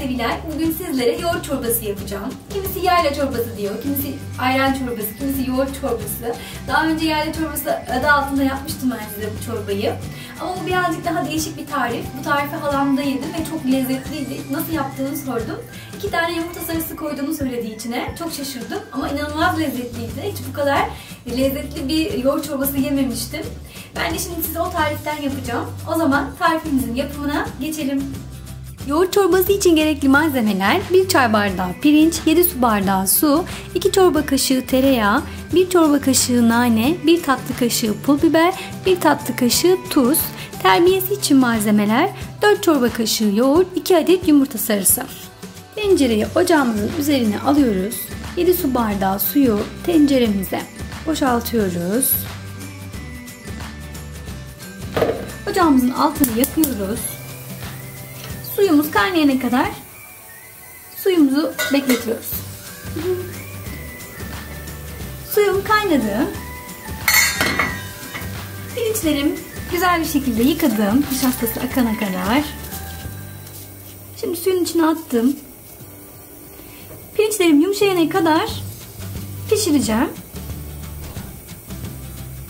sevilen, bugün sizlere yoğurt çorbası yapacağım. Kimisi yayla çorbası diyor, kimisi ayran çorbası, kimisi yoğurt çorbası. Daha önce yayla çorbası adı altında yapmıştım ben size bu çorbayı. Ama bu birazcık daha değişik bir tarif. Bu tarifi halamda yedim ve çok lezzetliydi. Nasıl yaptığını sordum. 2 tane yumurta sarısı koyduğunu söylediği içine. Çok şaşırdım ama inanılmaz lezzetliydi. Hiç bu kadar lezzetli bir yoğurt çorbası yememiştim. Ben de şimdi size o tariften yapacağım. O zaman tarifimizin yapımına geçelim. Yoğurt çorbası için gerekli malzemeler: 1 çay bardağı pirinç, 7 su bardağı su, 2 çorba kaşığı tereyağı, 1 çorba kaşığı nane, 1 tatlı kaşığı pul biber, 1 tatlı kaşığı tuz. Terbiyesi için malzemeler: 4 çorba kaşığı yoğurt, 2 adet yumurta sarısı. Tencereyi ocağımızın üzerine alıyoruz. 7 su bardağı suyu tenceremize boşaltıyoruz. Ocağımızın altını yakıyoruz. Suyumuz kaynayana kadar suyumuzu bekletiyoruz. Suyum kaynadı. Pirinçlerim güzel bir şekilde yıkadım, nişastası akana kadar. Şimdi suyun içine attım. Pirinçlerim yumuşayana kadar pişireceğim.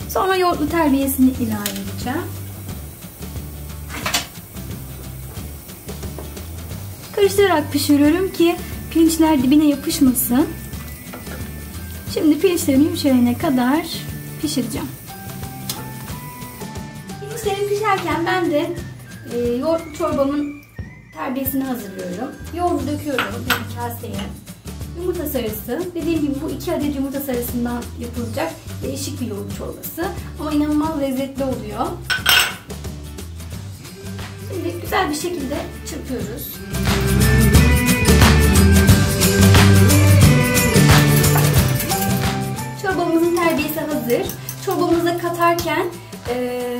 Sonra yoğurtlu terbiyesini ilave edeceğim. Karıştırarak pişiriyorum ki pirinçler dibine yapışmasın. Şimdi pirinçlerim yumuşayana kadar pişireceğim. Pirinçlerim pişerken ben de yoğurtlu çorbamın terbiyesini hazırlıyorum. Yoğurdu döküyorum bir kaseye. Yumurta sarısı. Dediğim gibi bu 2 adet yumurta sarısından yapılacak değişik bir yoğurt çorbası. Ama inanılmaz lezzetli oluyor. Şimdi güzel bir şekilde çırpıyoruz. Çorbamızın terbiyesi hazır. Çorbamıza katarken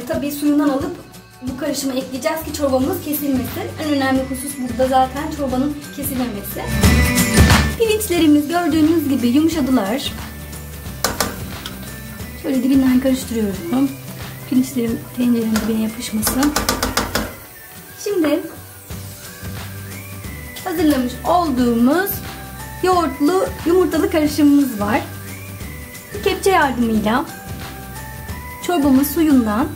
tabii suyundan alıp bu karışıma ekleyeceğiz ki çorbamız kesilmesin. En önemli husus burada zaten çorbanın kesilmemesi. Pirinçlerimiz gördüğünüz gibi yumuşadılar. Şöyle dibinden karıştırıyorum. Pirinçlerim tencerenin dibine yapışmasın. Şimdi hazırlamış olduğumuz yoğurtlu yumurtalı karışımımız var. Kepçe yardımıyla çorbamın suyundan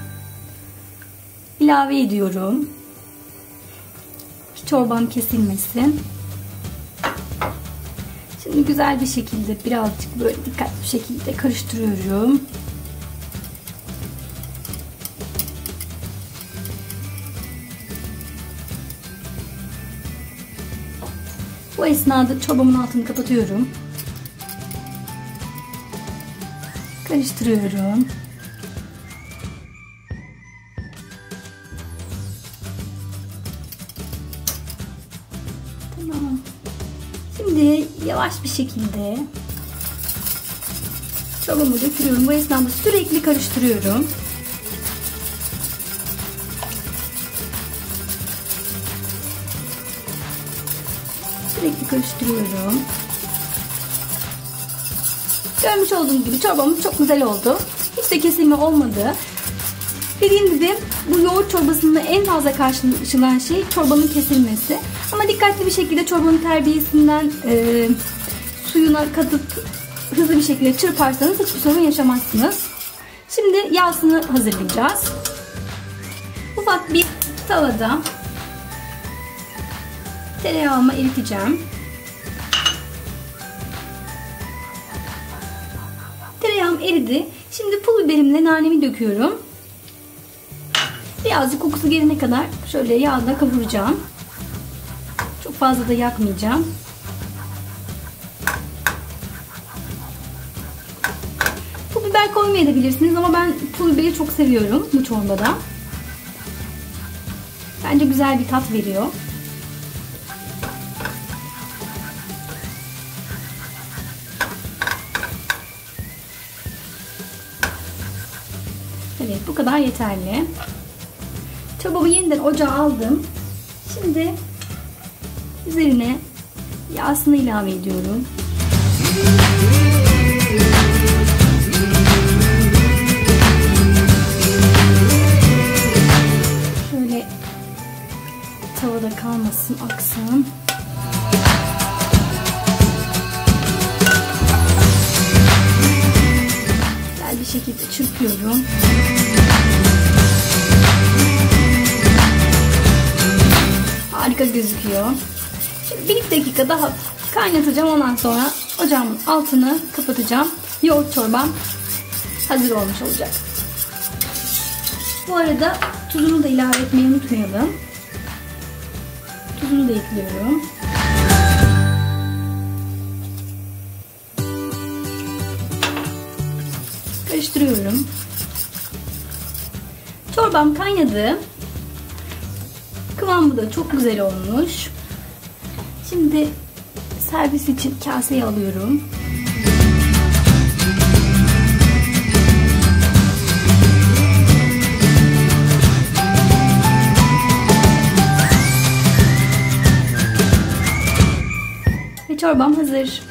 ilave ediyorum. Hiç çorbam kesilmesin. Şimdi güzel bir şekilde birazcık böyle dikkatli bir şekilde karıştırıyorum. Bu esnada çorbamın altını kapatıyorum. Karıştırıyorum. Tamam. Şimdi yavaş bir şekilde çorbamı döküyorum. Bu esnada sürekli karıştırıyorum. Sürekli karıştırıyorum. Görmüş olduğunuz gibi çorbamız çok güzel oldu. Hiç de kesilme olmadı. Dediğim gibi bu yoğurt çorbasında en fazla karşılaşılan şey çorbanın kesilmesi. Ama dikkatli bir şekilde çorbanın terbiyesinden suyuna katıp hızlı bir şekilde çırparsanız hiçbir sorun yaşamazsınız. Şimdi yağsını hazırlayacağız. Ufak bir tavada tereyağımı eriteceğim. Tereyağım eridi. Şimdi pul biberimle nanemi döküyorum. Birazcık kokusu gelene kadar şöyle yağda kavuracağım. Çok fazla da yakmayacağım. Pul biber koymayabilirsiniz ama ben pul biberi çok seviyorum bu çorbada. Bence güzel bir tat veriyor. Evet, bu kadar yeterli. Çorbamı yeniden ocağa aldım. Şimdi üzerine yağını ilave ediyorum. Şöyle tavada kalmasın, aksın. şekilde çırpıyorum. Harika gözüküyor. Şimdi bir dakika daha kaynatacağım. Ondan sonra ocağımın altını kapatacağım. Yoğurt çorbam hazır olmuş olacak. Bu arada tuzunu da ilave etmeyi unutmayalım. Tuzunu da ekliyorum. Karıştırıyorum. Çorbam kaynadı. Kıvamı da çok güzel olmuş. Şimdi servis için kaseye alıyorum. Ve çorbam hazır.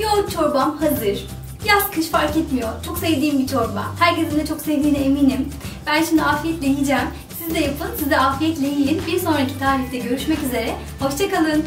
Yoğurt çorbam hazır. Yaz kış fark etmiyor. Çok sevdiğim bir çorba. Herkesin de çok sevdiğine eminim. Ben şimdi afiyetle yiyeceğim. Siz de yapın, siz de afiyetle yiyin. Bir sonraki tarifte görüşmek üzere. Hoşça kalın.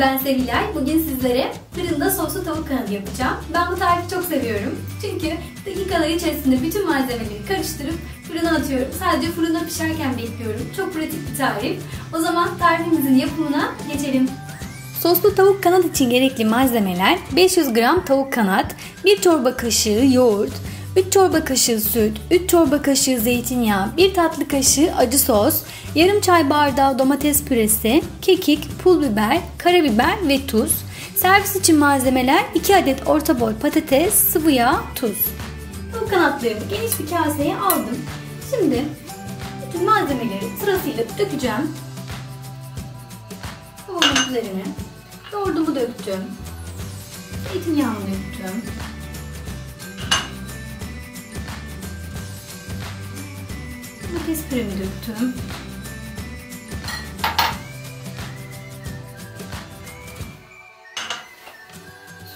Ben Sevilay. Bugün sizlere fırında soslu tavuk kanadı yapacağım. Ben bu tarifi çok seviyorum. Çünkü dakikalar içerisinde bütün malzemeleri karıştırıp fırına atıyorum. Sadece fırında pişerken bekliyorum. Çok pratik bir tarif. O zaman tarifimizin yapımına geçelim. Soslu tavuk kanat için gerekli malzemeler: 500 gram tavuk kanat, 1 çorba kaşığı yoğurt, 3 çorba kaşığı süt, 3 çorba kaşığı zeytinyağı, 1 tatlı kaşığı acı sos, yarım çay bardağı domates püresi, kekik, pul biber, karabiber ve tuz. Servis için malzemeler: 2 adet orta boy patates, sıvı yağ, tuz. Tavuk kanatlarımı geniş bir kaseye aldım. Şimdi bütün malzemeleri sırasıyla dökeceğim. Tavuğun üzerine yoğurdumu döktüm. Zeytinyağımı döktüm. Domates püremi döktüm.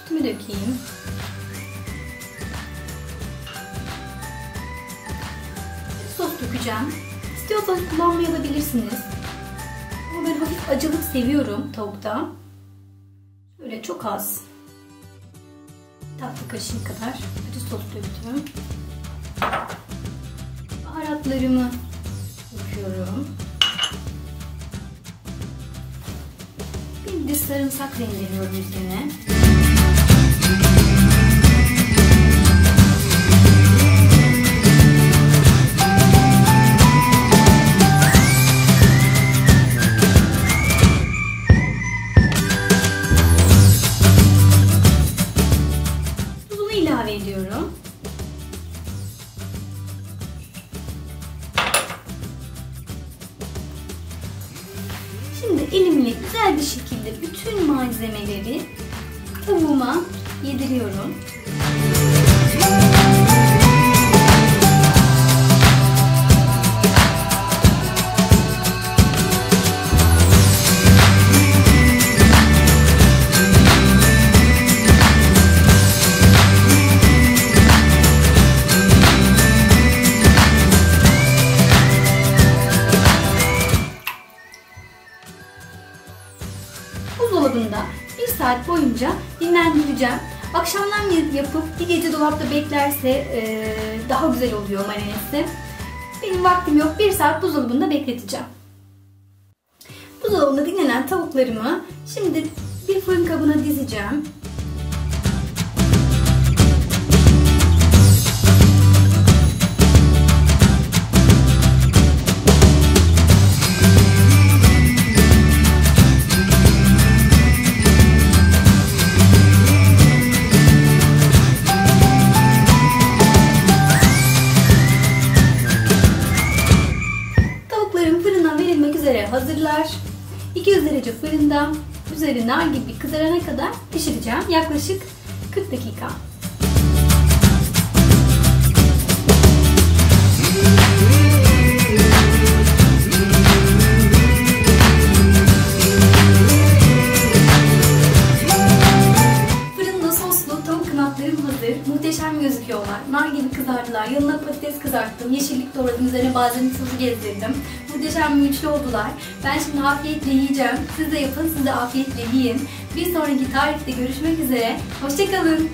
Sütümü dökeyim. Sos dökeceğim. İstiyorsanız kullanmayabilirsiniz. Ama ben hafif acılık seviyorum tavukta. Böyle çok az. Tatlı kaşığı kadar acı sos döktüm. Baharatlarımı döküyorum. Bir diş sarımsak rendeliyorum üzerine. Tuzunu ilave ediyorum. Elimle güzel bir şekilde bütün malzemeleri tavuğuma yediriyorum. Buzdolabında 1 saat boyunca dinlendireceğim. Akşamdan yapıp bir gece dolapta beklerse daha güzel oluyor marinesi. Benim vaktim yok. 1 saat buzdolabında bekleteceğim. Buzdolabında dinlenen tavuklarımı şimdi bir fırın kabına dizeceğim. Hazırlar. 200 derece fırında üzeri nar gibi kızarana kadar pişireceğim. Yaklaşık 40 dakika. Fırında soslu tavuk kanatlarım hazır. Muhteşem gözüküyorlar. Nar gibi kızardılar. Yanına patates kızarttım. Yeşillik doğradım. Üzerine bazen tuzu gezdirdim. Muhteşem müclü oldular. Ben şimdi afiyetle yiyeceğim. Siz de yapın, siz de afiyetle yiyin. Bir sonraki tarifte görüşmek üzere. Hoşçakalın.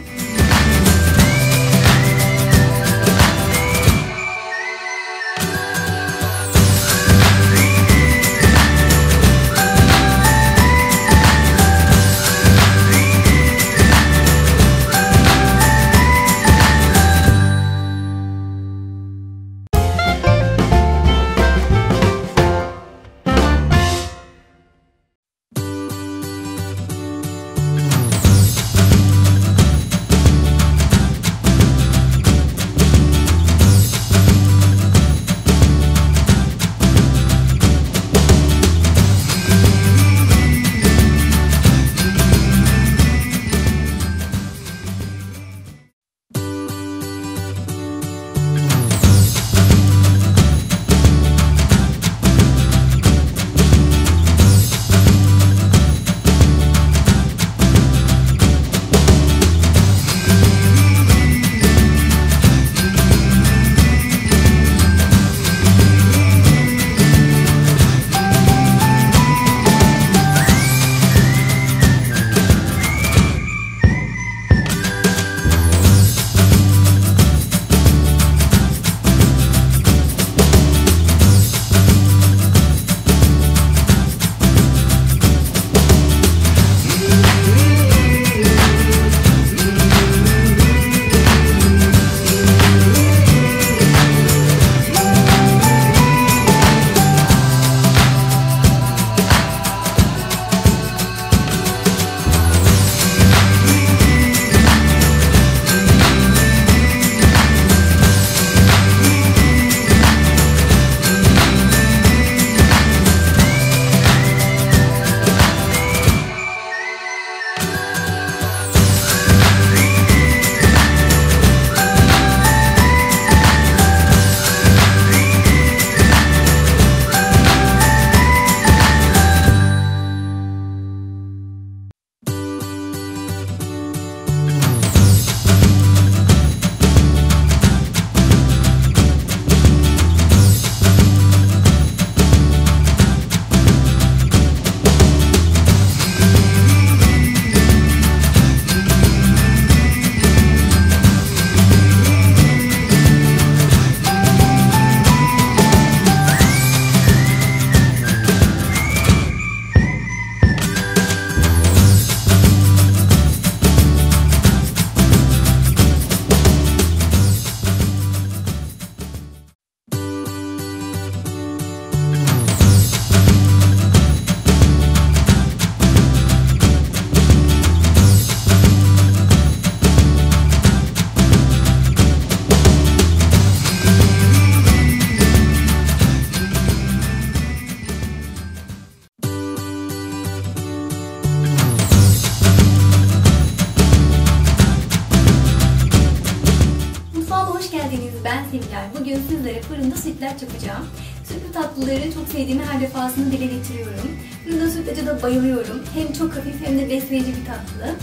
Bugün sizlere fırında sütlaç yapacağım. Sütlü tatlıları çok sevdiğimi her defasında dile getiriyorum. Fırında sütlaca da bayılıyorum. Hem çok hafif hem de besleyici bir tatlı.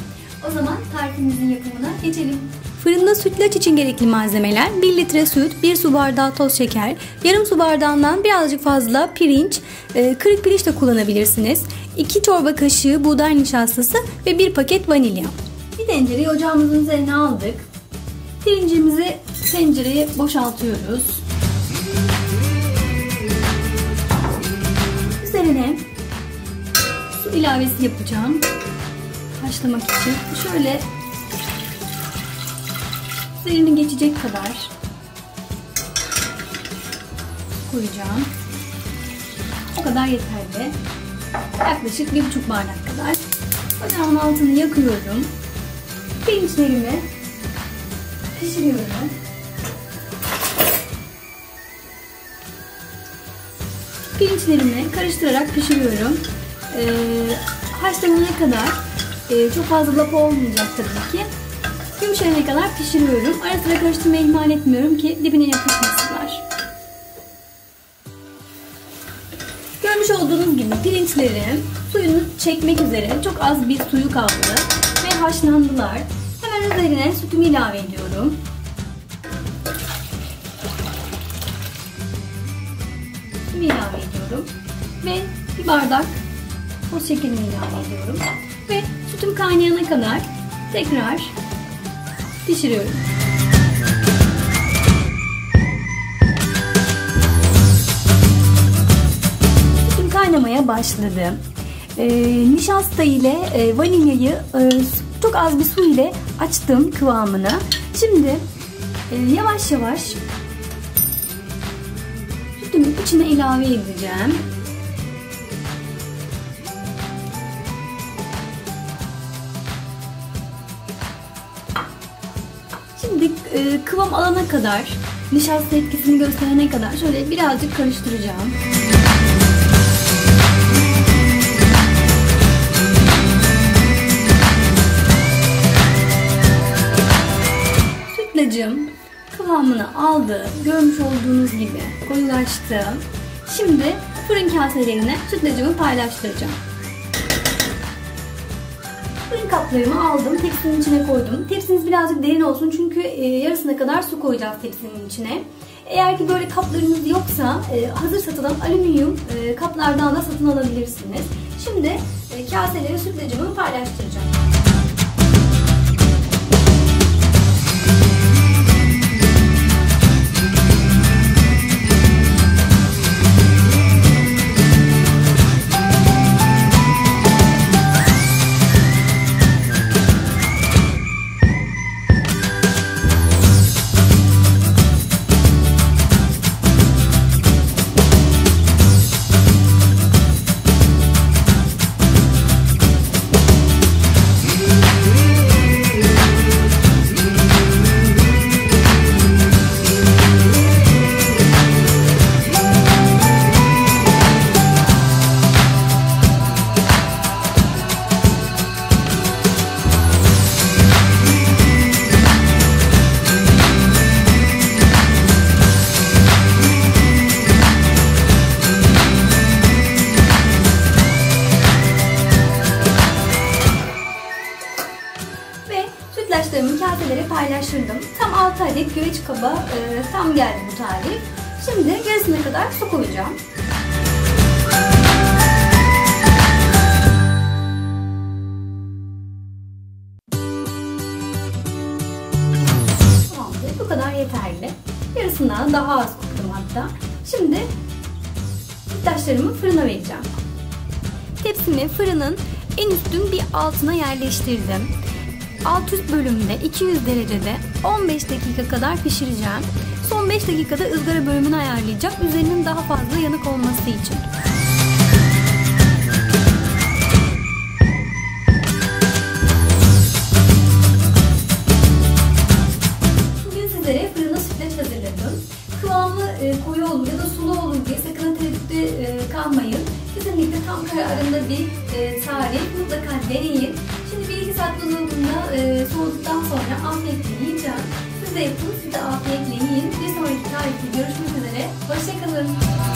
O zaman tarifimizin yapımına geçelim. Fırında sütlaç için gerekli malzemeler: 1 litre süt, 1 su bardağı toz şeker, yarım su bardağından birazcık fazla pirinç, kırık pirinç de kullanabilirsiniz, 2 çorba kaşığı buğday nişastası ve 1 paket vanilya. Bir tencereyi ocağımızın üzerine aldık. Pirincimizi tencereye boşaltıyoruz. Üzerine su ilavesi yapacağım. Haşlamak için şöyle üzerine geçecek kadar koyacağım. O kadar yeterli. Yaklaşık 1,5 bardak kadar. Ocağın altını yakıyorum. Pirinçlerimi pişiriyorum. Pirinçlerimi karıştırarak pişiriyorum. Haşlanana kadar çok fazla lapa olmayacak tabii ki. Yumuşayana kadar pişiriyorum. Ara sıra karıştırmayı ihmal etmiyorum ki dibine yapışmasınlar. Görmüş olduğunuz gibi pirinçlerim suyunu çekmek üzere çok az bir suyu kaldı ve haşlandılar. Hemen üzerine sütümü ilave ediyorum. Sütümü ilave ediyorum ve bir bardak toz şekerimi ilave ediyorum ve sütüm kaynayana kadar tekrar pişiriyorum. Sütüm kaynamaya başladı. Nişasta ile vanilyayı çok az bir su ile açtım kıvamını. Şimdi yavaş yavaş sütümün içine ilave edeceğim. Şimdi kıvam alana kadar, nişasta etkisini gösterene kadar şöyle birazcık karıştıracağım. Sütlacım kıvamını aldı. Görmüş olduğunuz gibi koyulaştı. Şimdi fırın kaselerine sütlacımı paylaştıracağım. Fırın kaplarımı aldım, tepsinin içine koydum. Tepsiniz birazcık derin olsun çünkü yarısına kadar su koyacağız tepsinin içine. Eğer ki böyle kaplarınız yoksa hazır satılan alüminyum kaplardan da satın alabilirsiniz. Şimdi kaselere sütlacımı paylaştıracağım. Sütlaçlarımı kaselere paylaştırdım. Tam 6 adet güveç kaba tam geldi bu tarif. Şimdi yarısına kadar su koyacağım. Tamamdır, bu kadar yeterli. Yarısından daha az koydum hatta. Şimdi sütlaçlarımı fırına vereceğim. Tepsimi fırının en üstün bir altına yerleştirdim. Alt üst bölümde 200 derecede 15 dakika kadar pişireceğim. Son 5 dakikada ızgara bölümünü ayarlayacağım. Üzerinin daha fazla yanık olması için. Bugün sizlere fırında sütlaç hazırladım. Kıvamı koyu olur ya da sulu olur diye sakın tereddütte kalmayın. Kesinlikle tam kararında bir tarif. Mutlaka deneyin. Şimdi 1-2 saat buzdolabında soğuduktan sonra afiyetle yiyeceğim. Siz de yapın, siz de afiyetle yiyin. Bir sonraki tarifte görüşmek üzere. Hoşçakalın.